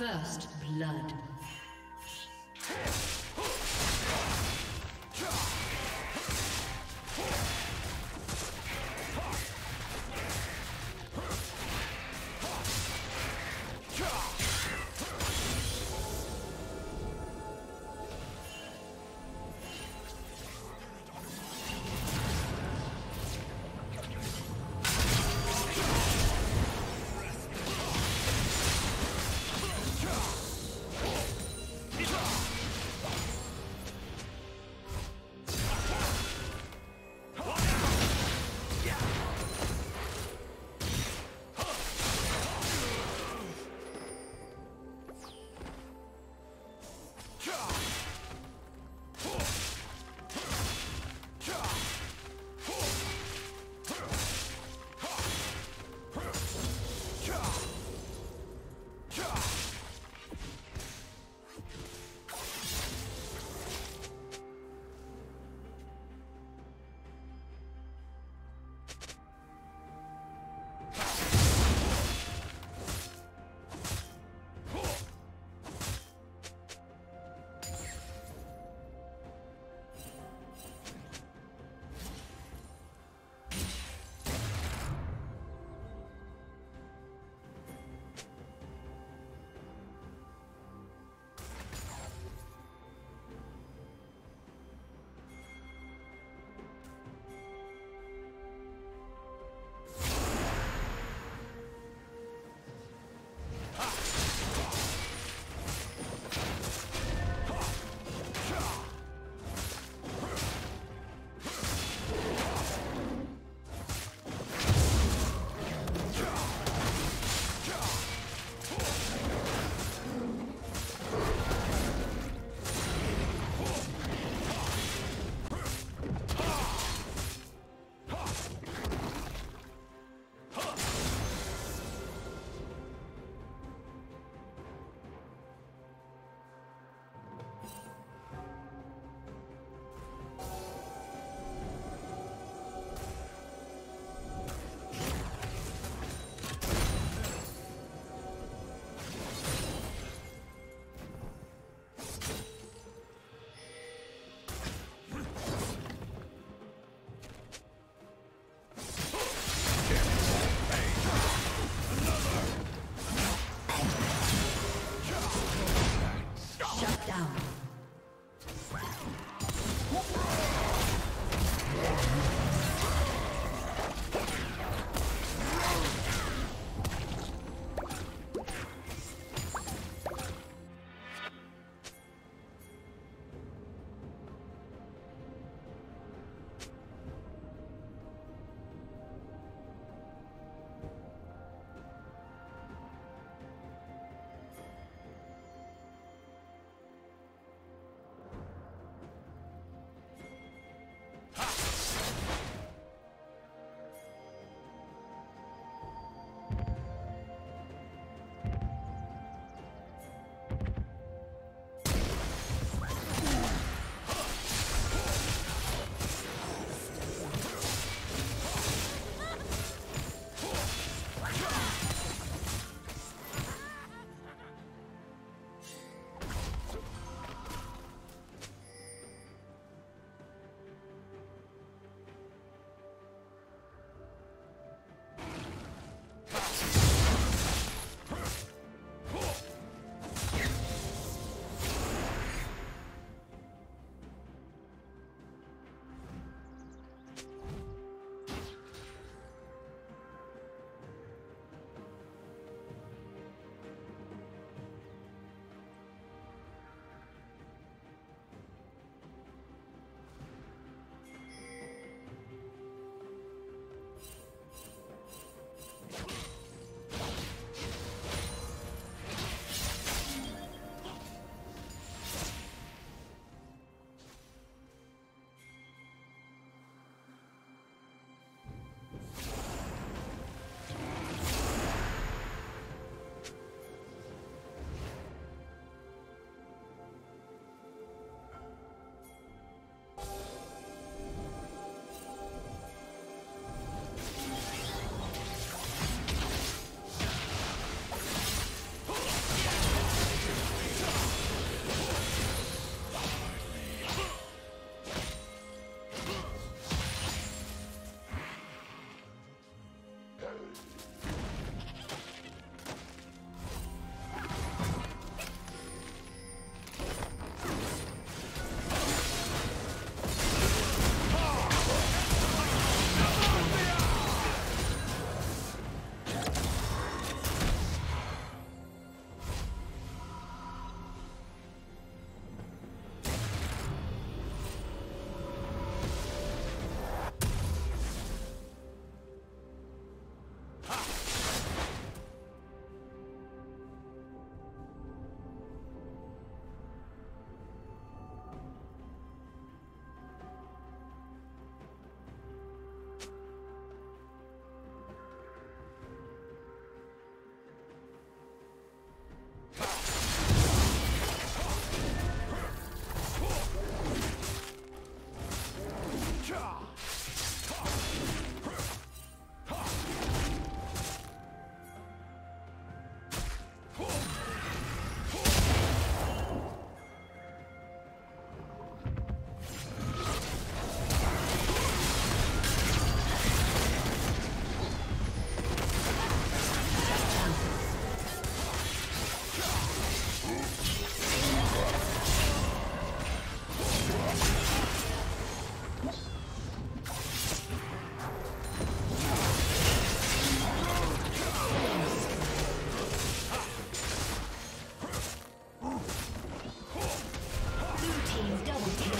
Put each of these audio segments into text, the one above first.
First blood. team's double kill.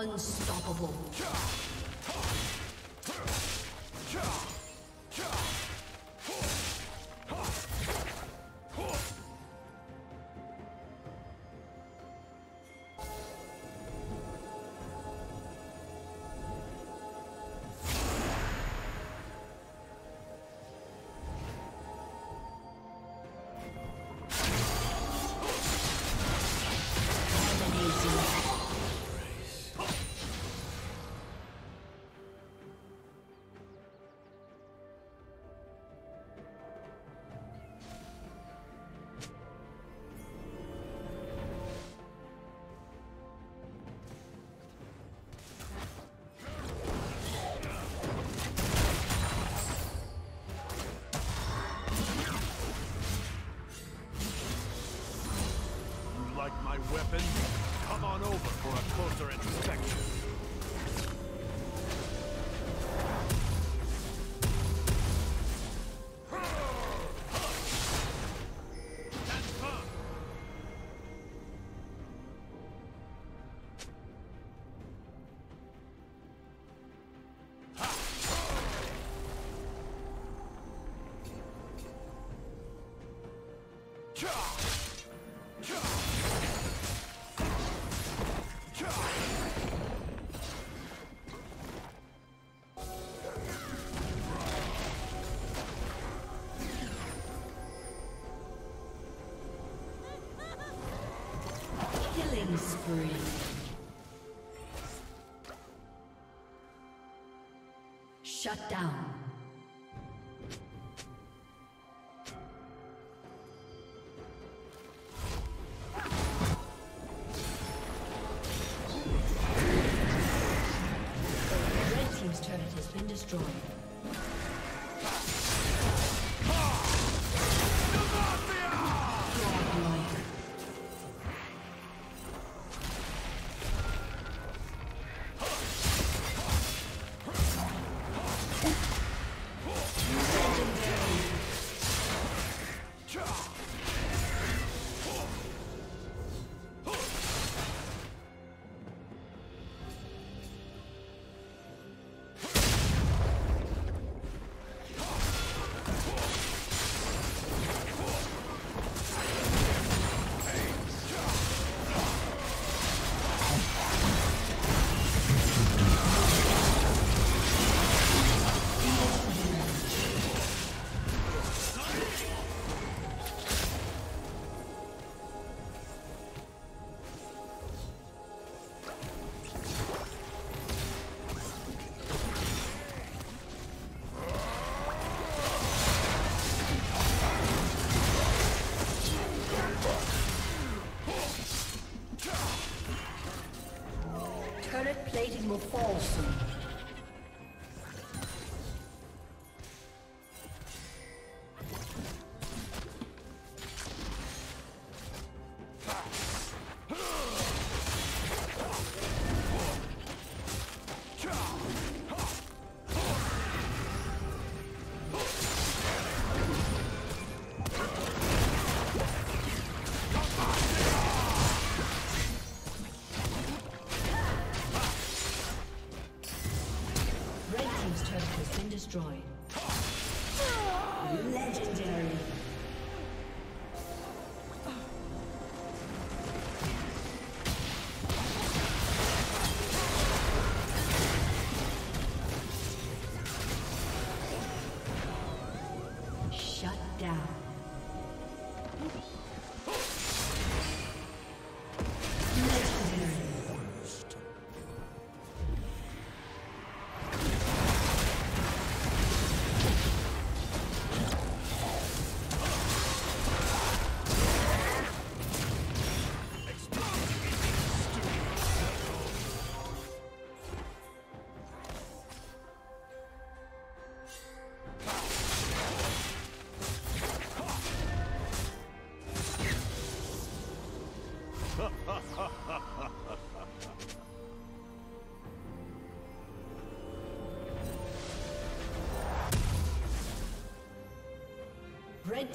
Unstoppable. Weapon, come on over for a closer inspection. Shut down. Red team's turret has been destroyed. Plating will fall soon. Red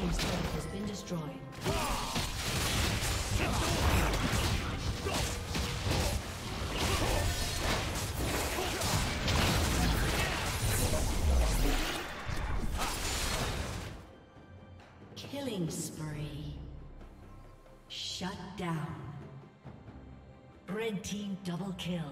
His turret has been destroyed. Killing spree. Shut down. Red Team double kill.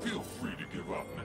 Feel free to give up now.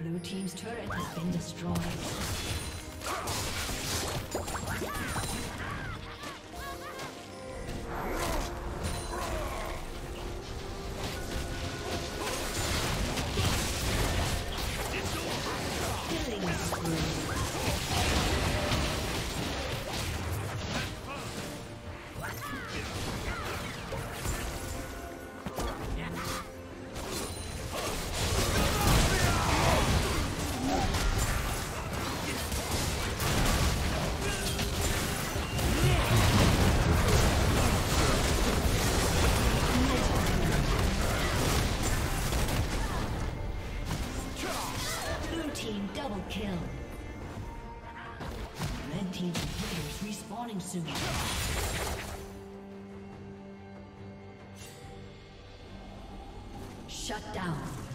Blue team's turret has been destroyed. Soon. Shut down.